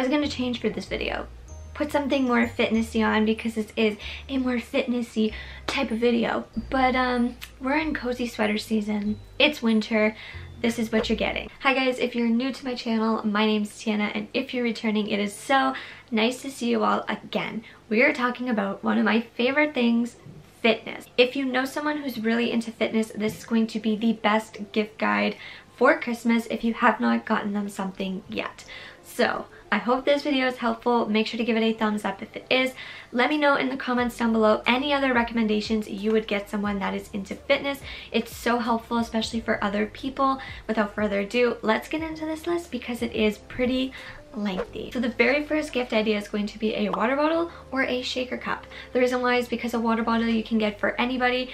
I was gonna change for this video. Put something more fitnessy on because this is a more fitnessy type of video. But we're in cozy sweater season. It's winter. This is what you're getting. Hi guys, if you're new to my channel, my name's Tiana, and if you're returning, it is so nice to see you all again. We are talking about one of my favorite things, fitness. If you know someone who's really into fitness, this is going to be the best gift guide for Christmas if you have not gotten them something yet. So I hope this video is helpful. Make sure to give it a thumbs up if it is. Let me know in the comments down below any other recommendations you would get someone that is into fitness. It's so helpful, especially for other people. Without further ado, let's get into this list because it is pretty lengthy. So the very first gift idea is going to be a water bottle or a shaker cup. The reason why is because a water bottle you can get for anybody.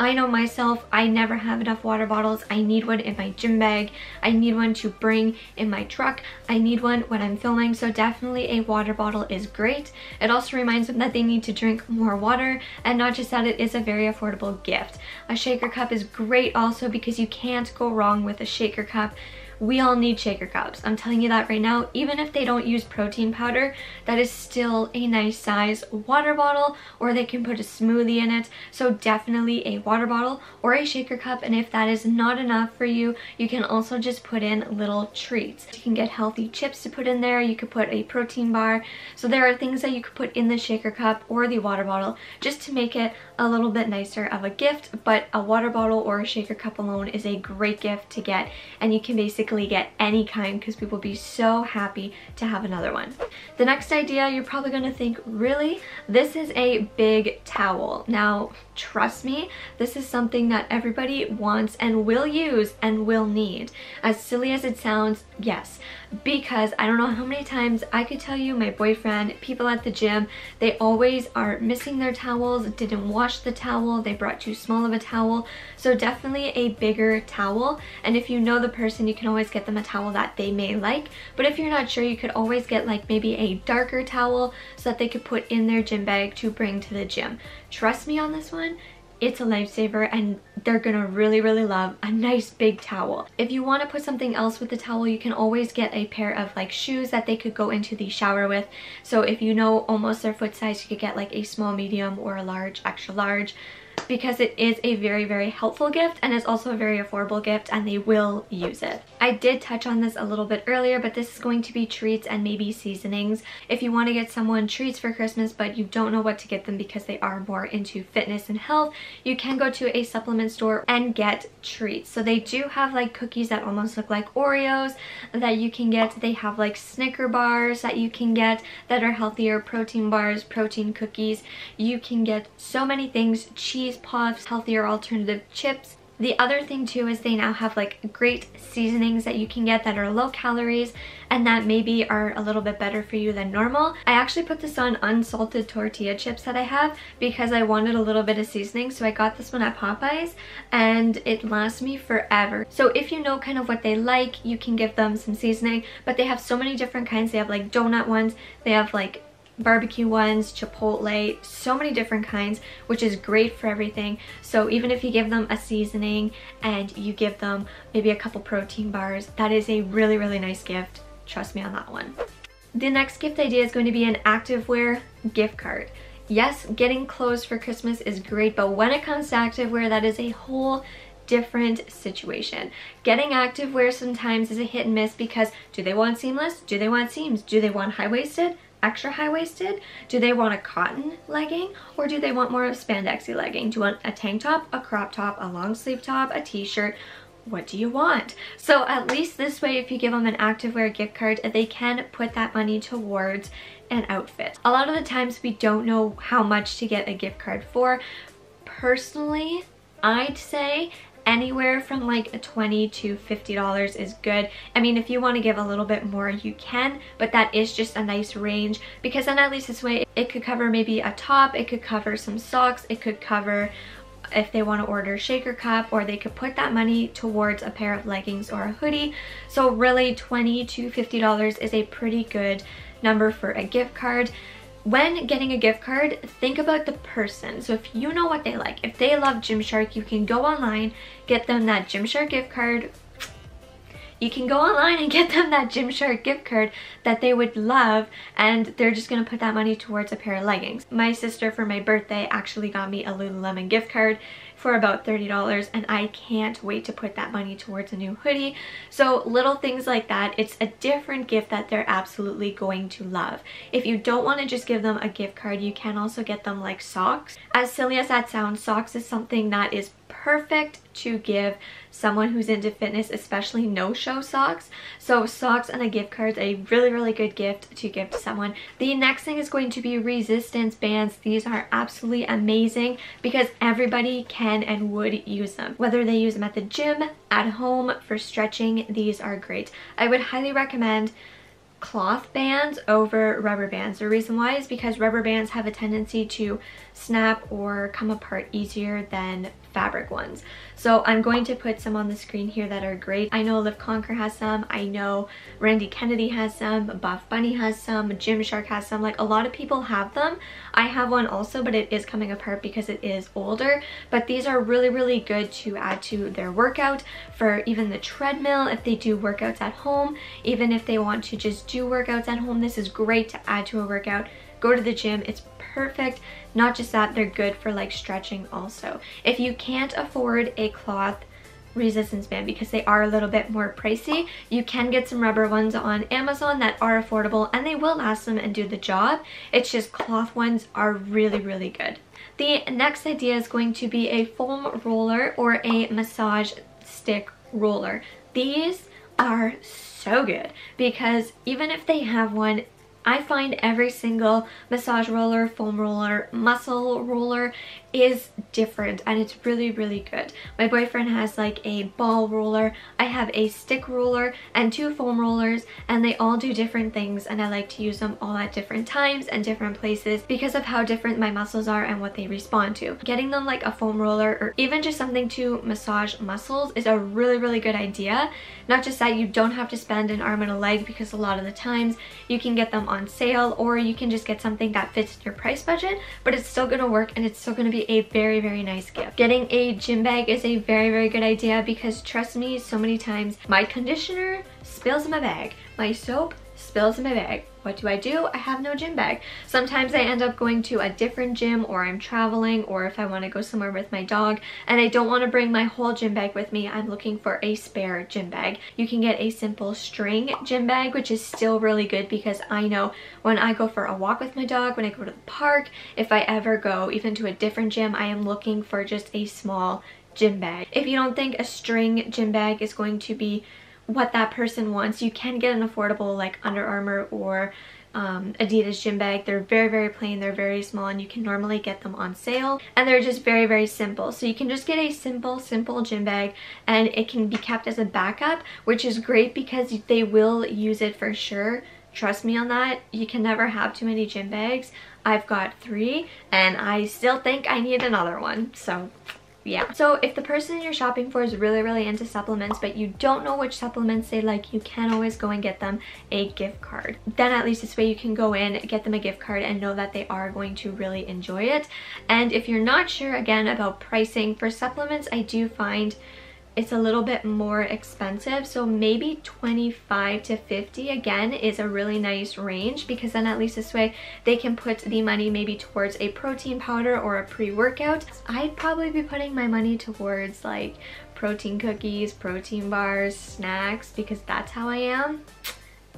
I know myself, I never have enough water bottles. I need one in my gym bag. I need one to bring in my truck. I need one when I'm filming, so definitely a water bottle is great. It also reminds them that they need to drink more water, and not just that, it is a very affordable gift. A shaker cup is great also because you can't go wrong with a shaker cup. We all need shaker cups. I'm telling you that right now. Even if they don't use protein powder, that is still a nice size water bottle, or they can put a smoothie in it. So definitely a water bottle or a shaker cup. And if that is not enough for you, you can also just put in little treats. You can get healthy chips to put in there. You could put a protein bar. So there are things that you could put in the shaker cup or the water bottle just to make it a little bit nicer of a gift. But a water bottle or a shaker cup alone is a great gift to get, and you can basically get any kind because people will be so happy to have another one. The next idea, you're probably going to think, really? This is a big towel. Now, trust me, this is something that everybody wants and will use and will need. As silly as it sounds, yes, because I don't know how many times I could tell you my boyfriend, people at the gym, they always are missing their towels, didn't wash the towel, they brought too small of a towel. So definitely a bigger towel. And if you know the person, you can always get them a towel that they may like. But if you're not sure, you could always get like maybe a darker towel so that they could put in their gym bag to bring to the gym. Trust me on this one, it's a lifesaver, and they're gonna really love a nice big towel. If you want to put something else with the towel, you can always get a pair of like shoes that they could go into the shower with. So if you know almost their foot size, you could get like a small, medium, or a large, extra large, because it is a very helpful gift, and it's also a very affordable gift, and they will use it. I did touch on this a little bit earlier, but this is going to be treats and maybe seasonings. If you want to get someone treats for Christmas but you don't know what to get them because they are more into fitness and health, you can go to a supplement store and get treats. So they do have like cookies that almost look like Oreos that you can get. They have like Snicker bars that you can get that are healthier, protein bars, protein cookies. You can get so many things, cheese puffs, healthier alternative chips. The other thing too is they now have like great seasonings that you can get that are low calories and that maybe are a little bit better for you than normal. I actually put this on unsalted tortilla chips that I have because I wanted a little bit of seasoning, so I got this one at Popeyes and it lasts me forever. So if you know kind of what they like, you can give them some seasoning, but they have so many different kinds. They have like donut ones, they have like barbecue ones, chipotle, so many different kinds, which is great for everything. So even if you give them a seasoning and you give them maybe a couple protein bars, that is a really nice gift. Trust me on that one. The next gift idea is going to be an activewear gift card. Yes, getting clothes for Christmas is great, but when it comes to activewear, that is a whole different situation. Getting activewear sometimes is a hit and miss because do they want seamless? Do they want seams? Do they want high-waisted? Extra high-waisted? Do they want a cotton legging, or do they want more of spandexy legging? Do you want a tank top, a crop top, a long sleeve top, a t-shirt? What do you want? So at least this way, if you give them an activewear gift card, they can put that money towards an outfit. A lot of the times we don't know how much to get a gift card for. Personally, I'd say anywhere from like $20 to $50 is good. I mean, if you want to give a little bit more, you can, but that is just a nice range because then at least this way it could cover maybe a top, it could cover some socks, it could cover if they want to order a shaker cup, or they could put that money towards a pair of leggings or a hoodie. So really $20 to $50 is a pretty good number for a gift card. When getting a gift card, think about the person. So if you know what they like, if they love Gymshark, you can go online, get them that Gymshark gift card. you can go online and get them that Gymshark gift card that they would love, and they're just gonna put that money towards a pair of leggings. My sister for my birthday actually got me a Lululemon gift card for about $30, and I can't wait to put that money towards a new hoodie. So little things like that, it's a different gift that they're absolutely going to love. If you don't want to just give them a gift card, you can also get them like socks. As silly as that sounds, socks is something that is perfect to give someone who's into fitness, especially no-show socks. So socks and a gift card is a really good gift to give to someone. The next thing is going to be resistance bands. These are absolutely amazing because everybody can and would use them. Whether they use them at the gym, at home, for stretching, these are great. I would highly recommend cloth bands over rubber bands. The reason why is because rubber bands have a tendency to snap or come apart easier than fabric ones. So I'm going to put some on the screen here that are great. I know LiftConquer has some, I know Randy Kennedy has some, Buff Bunny has some, Gymshark has some, like a lot of people have them. I have one also, but it is coming apart because it is older. But these are really good to add to their workout, for even the treadmill, if they do workouts at home, even if they want to just do workouts at home, this is great to add to a workout. Go to the gym, it's perfect. Not just that, they're good for like stretching also. If you can't afford a cloth resistance band, because they are a little bit more pricey, you can get some rubber ones on Amazon that are affordable, and they will last them and do the job. It's just cloth ones are really good. The next idea is going to be a foam roller or a massage stick roller. These are so good because even if they have one, I find every single massage roller, foam roller, muscle roller is different, and it's really good. My boyfriend has like a ball roller, I have a stick roller and two foam rollers, and they all do different things, and I like to use them all at different times and different places because of how different my muscles are and what they respond to. Getting them like a foam roller or even just something to massage muscles is a really good idea. Not just that, you don't have to spend an arm and a leg, because a lot of the times you can get them on sale, or you can just get something that fits your price budget, but it's still gonna work and it's still gonna be a very nice gift. Getting a gym bag is a very good idea because, trust me, so many times my conditioner spills in my bag, my soap spills in my bag. What do? I have no gym bag. Sometimes I end up going to a different gym, or I'm traveling, or if I want to go somewhere with my dog and I don't want to bring my whole gym bag with me, I'm looking for a spare gym bag. You can get a simple string gym bag, which is still really good because I know when I go for a walk with my dog, when I go to the park, if I ever go even to a different gym, I am looking for just a small gym bag. If you don't think a string gym bag is going to be what that person wants, you can get an affordable like Under Armour or Adidas gym bag. They're very plain, they're very small, and you can normally get them on sale, and they're just very simple. So you can just get a simple gym bag, and it can be kept as a backup, which is great because they will use it for sure. Trust me on that. You can never have too many gym bags. I've got 3 and I still think I need another one, so yeah. So if the person you're shopping for is really into supplements, but you don't know which supplements they like, you can always go and get them a gift card. Then at least this way you can go in, get them a gift card, and know that they are going to really enjoy it. And if you're not sure, again, about pricing for supplements, I do find it's a little bit more expensive, so maybe 25 to 50 again is a really nice range, because then at least this way they can put the money maybe towards a protein powder or a pre-workout. I'd probably be putting my money towards like protein cookies, protein bars, snacks, because that's how I am.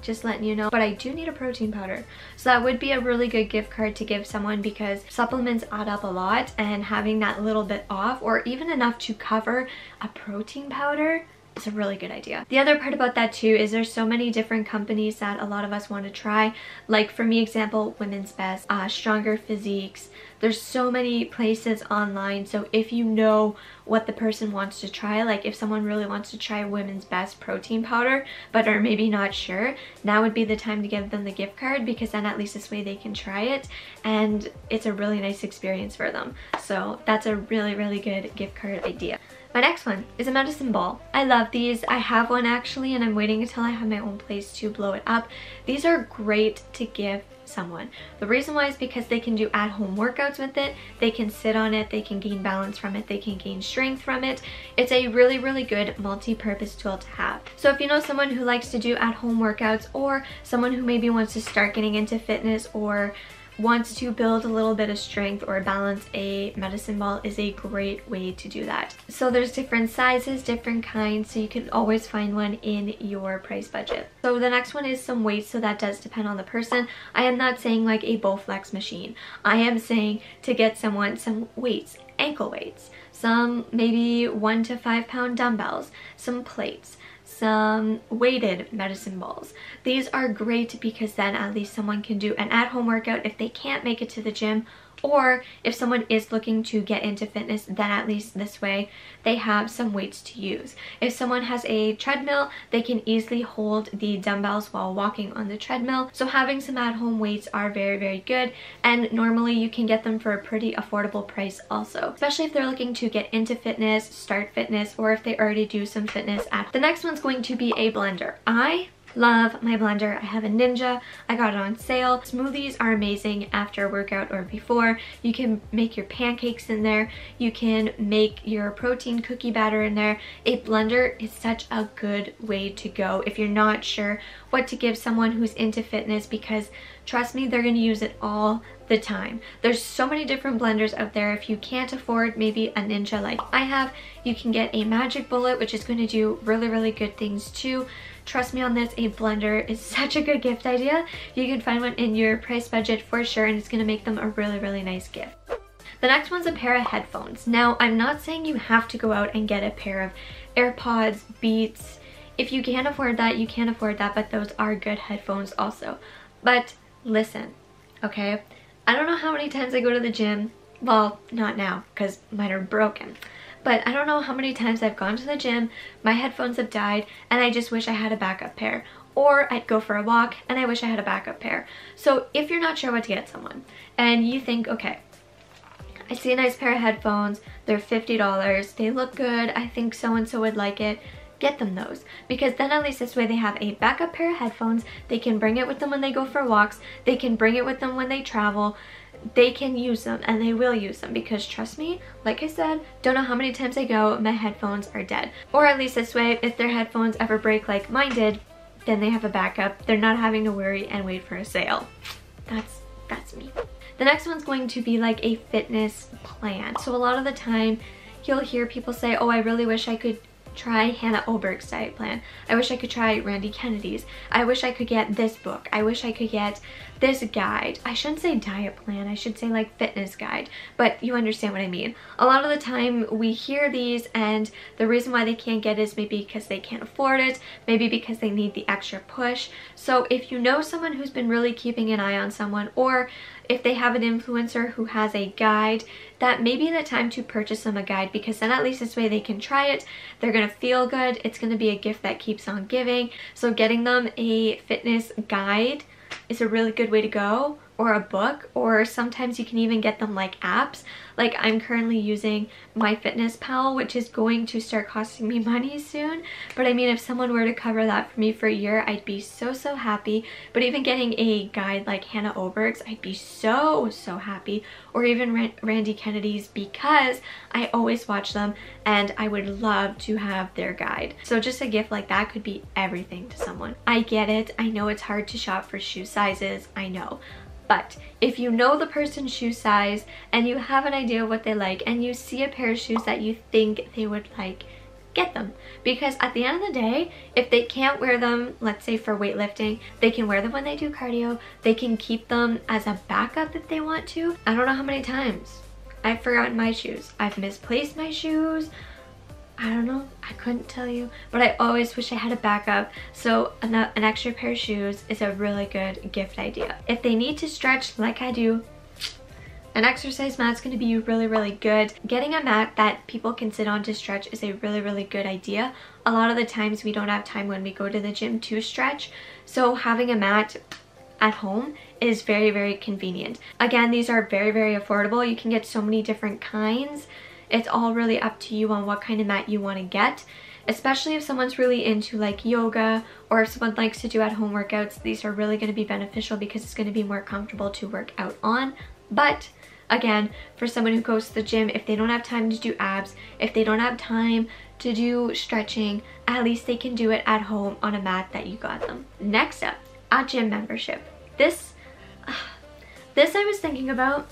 Just letting you know. But I do need a protein powder, so that would be a really good gift card to give someone, because supplements add up a lot, and having that little bit off, or even enough to cover a protein powder, it's a really good idea. The other part about that too is there's so many different companies that a lot of us want to try. Like for me, example, Women's Best, Stronger Physiques. There's so many places online. So if you know what the person wants to try, like if someone really wants to try Women's Best protein powder, but are maybe not sure, now would be the time to give them the gift card, because then at least this way they can try it, and it's a really nice experience for them. So that's a really good gift card idea. My next one is a medicine ball. I love these. I have one actually, and I'm waiting until I have my own place to blow it up. These are great to give someone. The reason why is because they can do at-home workouts with it, they can sit on it, they can gain balance from it, they can gain strength from it. It's a really, really good multi-purpose tool to have. So if you know someone who likes to do at-home workouts, or someone who maybe wants to start getting into fitness, or wants to build a little bit of strength or balance, a medicine ball is a great way to do that. So there's different sizes, different kinds, so you can always find one in your price budget. So the next one is some weights, so that does depend on the person. I am not saying like a Bowflex machine. I am saying to get someone some weights, ankle weights, some maybe 1 to 5 pound dumbbells, some plates, some weighted medicine balls. These are great because then at least someone can do an at-home workout if they can't make it to the gym, or if someone is looking to get into fitness, then at least this way they have some weights to use. If someone has a treadmill, they can easily hold the dumbbells while walking on the treadmill. So having some at-home weights are very, very good, and normally you can get them for a pretty affordable price also, especially if they're looking to get into fitness, start fitness, or if they already do some fitness at. The next one's going to be a blender. I love my blender. I have a Ninja. I got it on sale. Smoothies are amazing after a workout or before. You can make your pancakes in there. You can make your protein cookie batter in there. A blender is such a good way to go if you're not sure what to give someone who's into fitness, because trust me, they're going to use it all the time. There's so many different blenders out there. If you can't afford maybe a Ninja like I have, you can get a Magic Bullet, which is going to do really, really good things too. Trust me on this, a blender is such a good gift idea. You can find one in your price budget for sure, and it's going to make them a really, really nice gift. The next one's a pair of headphones. Now, I'm not saying you have to go out and get a pair of AirPods, Beats. If you can't afford that, you can't afford that, but those are good headphones also. But listen, okay? I don't know how many times I go to the gym. Well, not now, because mine are broken. But I don't know how many times I've gone to the gym, my headphones have died, and I just wish I had a backup pair. Or I'd go for a walk, and I wish I had a backup pair. So if you're not sure what to get someone, and you think, okay, I see a nice pair of headphones, they're $50, they look good, I think so-and-so would like it, get them those, because then at least this way they have a backup pair of headphones, they can bring it with them when they go for walks, they can bring it with them when they travel, they can use them, and they will use them, because trust me, like I said, don't know how many times I go, my headphones are dead. Or at least this way, if their headphones ever break like mine did, then they have a backup, they're not having to worry and wait for a sale. That's me. The next one's going to be like a fitness plan. So a lot of the time, you'll hear people say, oh, I really wish I could try Hannah Oberg's diet plan. I wish I could try Randy Kennedy's. I wish I could get this book. I wish I could get this guide. I shouldn't say diet plan. I should say like fitness guide, but you understand what I mean. A lot of the time we hear these, and the reason why they can't get it is maybe because they can't afford it, maybe because they need the extra push. So if you know someone who's been really keeping an eye on someone, or if they have an influencer who has a guide, that may be the time to purchase them a guide, because then at least this way they can try it, they're going to feel good, it's going to be a gift that keeps on giving. So getting them a fitness guide is a really good way to go, or a book, or sometimes you can even get them like apps. Like I'm currently using MyFitnessPal, which is going to start costing me money soon, but I mean, if someone were to cover that for me for a year, I'd be so happy. But even getting a guide like Hannah Oberg's, I'd be so happy, or even Randy Kennedy's, because I always watch them and I would love to have their guide. So just a gift like that could be everything to someone. I get it, I know it's hard to shop for shoe sizes, I know. But if you know the person's shoe size and you have an idea of what they like, and you see a pair of shoes that you think they would like, get them. Because at the end of the day, if they can't wear them, let's say for weightlifting, they can wear them when they do cardio. They can keep them as a backup if they want to. I don't know how many times I've forgotten my shoes. I've misplaced my shoes. I don't know, I couldn't tell you, but I always wish I had a backup. So an extra pair of shoes is a really good gift idea. If they need to stretch like I do, an exercise mat's gonna be really, really good. Getting a mat that people can sit on to stretch is a really, really good idea. A lot of the times we don't have time when we go to the gym to stretch, so having a mat at home is very, very convenient. Again, these are very, very affordable. You can get so many different kinds. It's all really up to you on what kind of mat you want to get. especially if someone's really into like yoga, or if someone likes to do at-home workouts. These are really going to be beneficial because it's going to be more comfortable to work out on. But again, for someone who goes to the gym, if they don't have time to do abs, if they don't have time to do stretching, at least they can do it at home on a mat that you got them. Next up, a gym membership. This I was thinking about.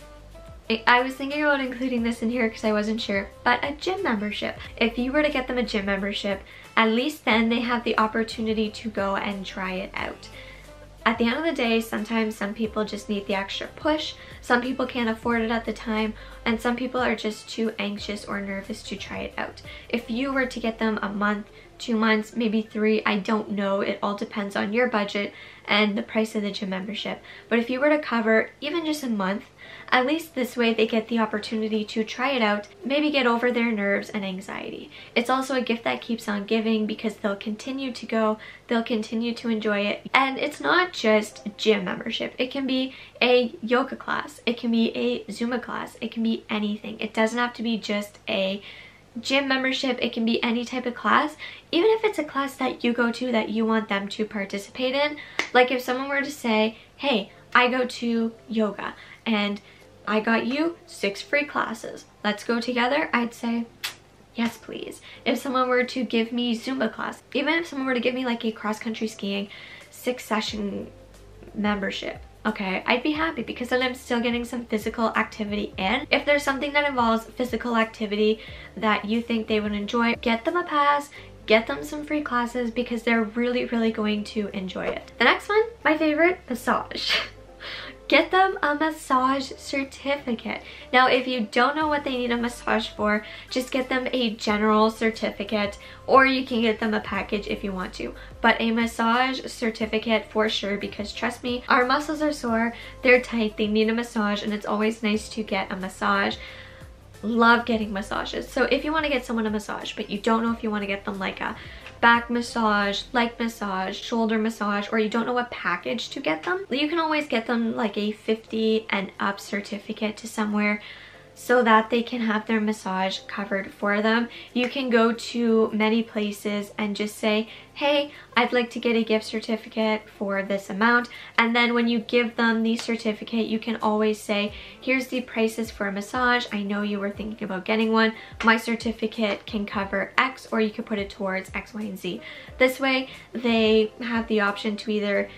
I was thinking about including this in here because I wasn't sure, but a gym membership. If you were to get them a gym membership, at least then they have the opportunity to go and try it out. At the end of the day, sometimes some people just need the extra push, some people can't afford it at the time, and some people are just too anxious or nervous to try it out. If you were to get them a month, 2 months, maybe 3, I don't know, it all depends on your budget and the price of the gym membership. But if you were to cover even just a month, at least this way they get the opportunity to try it out, maybe get over their nerves and anxiety. It's also a gift that keeps on giving because they'll continue to go, they'll continue to enjoy it. And it's not just gym membership. It can be a yoga class, it can be a Zumba class, it can be anything. It doesn't have to be just a gym membership, it can be any type of class. Even if it's a class that you go to that you want them to participate in, like if someone were to say, hey, I go to yoga and I got you 6 free classes, let's go together, I'd say yes please. If someone were to give me Zumba class, even if someone were to give me like a cross-country skiing 6-session membership, okay, I'd be happy because then I'm still getting some physical activity in. If there's something that involves physical activity that you think they would enjoy, get them a pass, get them some free classes because they're really going to enjoy it. The next one, my favorite, massage. Get them a massage certificate. Now, if you don't know what they need a massage for, just get them a general certificate, or you can get them a package if you want to. But a massage certificate for sure, because trust me, our muscles are sore, they're tight, they need a massage, and it's always nice to get a massage. Love getting massages. So if you want to get someone a massage, but you don't know if you want to get them like a back massage, leg massage, shoulder massage, or you don't know what package to get them, you can always get them like a 50 and up certificate to somewhere so that they can have their massage covered for them. You can go to many places and just say, hey, I'd like to get a gift certificate for this amount. And then when you give them the certificate, you can always say, here's the prices for a massage. I know you were thinking about getting one. My certificate can cover X, or you could put it towards X, Y, and Z. This way, they have the option to either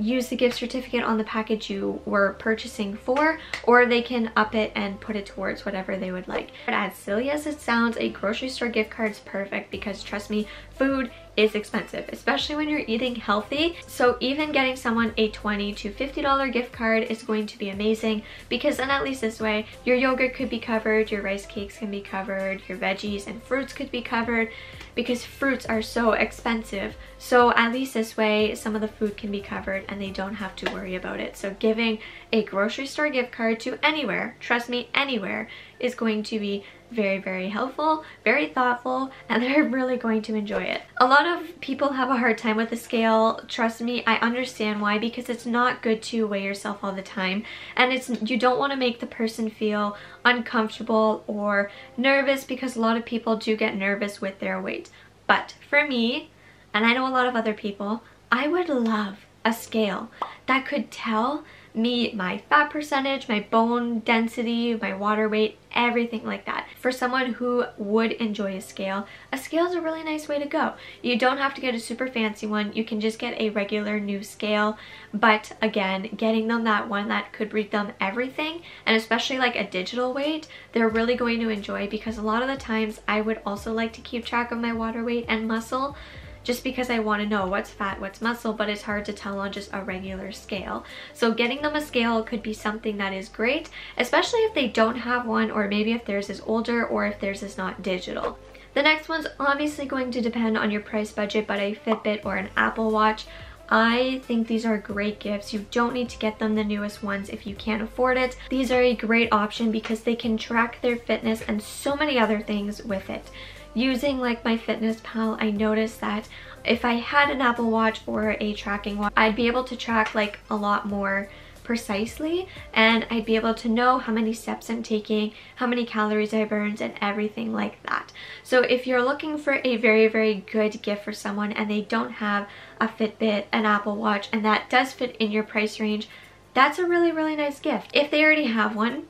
use the gift certificate on the package you were purchasing for, or they can up it and put it towards whatever they would like. But as silly as it sounds, a grocery store gift card's perfect because trust me, food is expensive, especially when you're eating healthy. So even getting someone a $20 to $50 gift card is going to be amazing because then at least this way, your yogurt could be covered, your rice cakes can be covered, your veggies and fruits could be covered because fruits are so expensive. So at least this way, some of the food can be covered and they don't have to worry about it. So giving a grocery store gift card to anywhere, trust me, anywhere, is going to be very helpful, very thoughtful, and they're really going to enjoy it. A lot of people have a hard time with the scale. Trust me, I understand why, because it's not good to weigh yourself all the time, and you don't want to make the person feel uncomfortable or nervous because a lot of people do get nervous with their weight. But for me, and I know a lot of other people, I would love a scale that could tell me my fat percentage, my bone density, my water weight, everything like that. For someone who would enjoy a scale is a really nice way to go. You don't have to get a super fancy one, you can just get a regular new scale, but again, getting them that one that could read them everything, and especially like a digital weight, they're really going to enjoy because a lot of the times I would also like to keep track of my water weight and muscle, just because I want to know what's fat, what's muscle, but it's hard to tell on just a regular scale. So getting them a scale could be something that is great, especially if they don't have one, or maybe if theirs is older, or if theirs is not digital. The next one's obviously going to depend on your price budget, but a Fitbit or an Apple Watch, I think these are great gifts. You don't need to get them the newest ones if you can't afford it. These are a great option because they can track their fitness and so many other things with it. Using like MyFitnessPal, I noticed that if I had an Apple Watch or a tracking watch, I'd be able to track like a lot more precisely, and I'd be able to know how many steps I'm taking, how many calories I burned, and everything like that. So if you're looking for a very, very good gift for someone and they don't have a Fitbit, an Apple Watch, and that does fit in your price range, that's a really, really nice gift. If they already have one,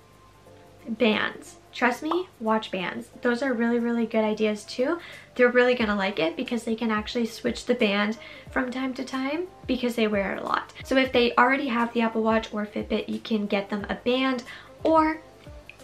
bands. Trust me, watch bands. Those are really, really good ideas too. They're really gonna like it because they can actually switch the band from time to time because they wear it a lot. So if they already have the Apple Watch or Fitbit, you can get them a band, or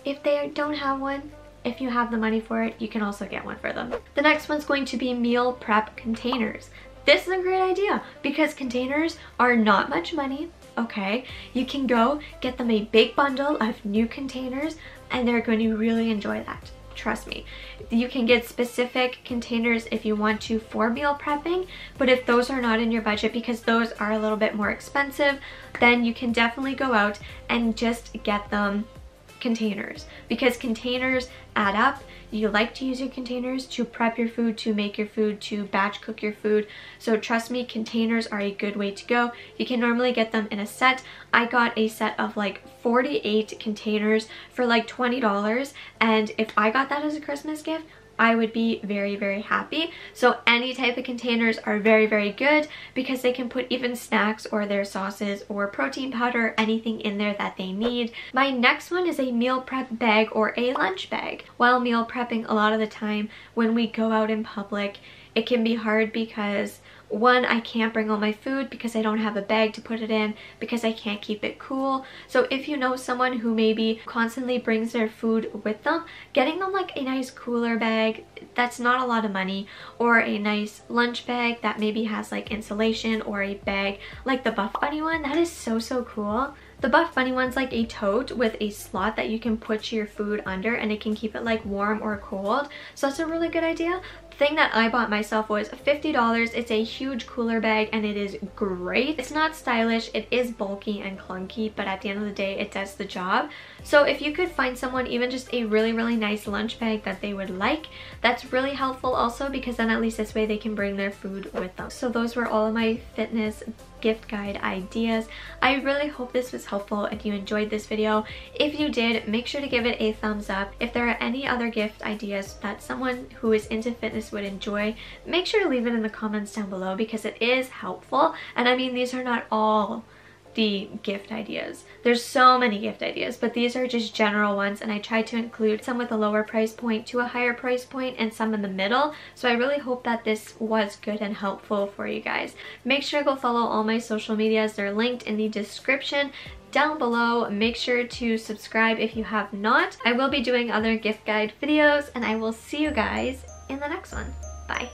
if they don't have one, if you have the money for it, you can also get one for them. The next one's going to be meal prep containers. This is a great idea because containers are not much money, okay? You can go get them a big bundle of new containers and they're going to really enjoy that. Trust me. You can get specific containers if you want to for meal prepping, but if those are not in your budget, because those are a little bit more expensive, then you can definitely go out and just get them containers, because containers add up. You like to use your containers to prep your food, to make your food, to batch cook your food. So trust me, containers are a good way to go. You can normally get them in a set. I got a set of like 48 containers for like $20, and if I got that as a Christmas gift, I would be very, very happy. So any type of containers are very, very good because they can put even snacks or their sauces or protein powder, anything in there that they need. My next one is a meal prep bag or a lunch bag. While meal prepping, a lot of the time when we go out in public, it can be hard because one, I can't bring all my food because I don't have a bag to put it in, because I can't keep it cool. So if you know someone who maybe constantly brings their food with them, getting them like a nice cooler bag that's not a lot of money, or a nice lunch bag that maybe has like insulation, or a bag like the Buff Bunny one. That is so, so cool. The Buff Bunny one's like a tote with a slot that you can put your food under, and it can keep it like warm or cold. So that's a really good idea. The thing that I bought myself was $50. It's a huge cooler bag and it is great. It's not stylish, it is bulky and clunky, but at the end of the day, it does the job. So if you could find someone even just a really, really nice lunch bag that they would like, that's really helpful also, because then at least this way they can bring their food with them. So those were all of my fitness gift guide ideas. I really hope this was helpful and you enjoyed this video. If you did, make sure to give it a thumbs up. If there are any other gift ideas that someone who is into fitness would enjoy, make sure to leave it in the comments down below, because it is helpful. And I mean, these are not all the gift ideas. There's so many gift ideas, but these are just general ones, and I try to include some with a lower price point to a higher price point, and some in the middle. So I really hope that this was good and helpful for you guys. Make sure to go follow all my social medias. They're linked in the description down below. Make sure to subscribe if you have not. I will be doing other gift guide videos, and I will see you guys in the next one. Bye.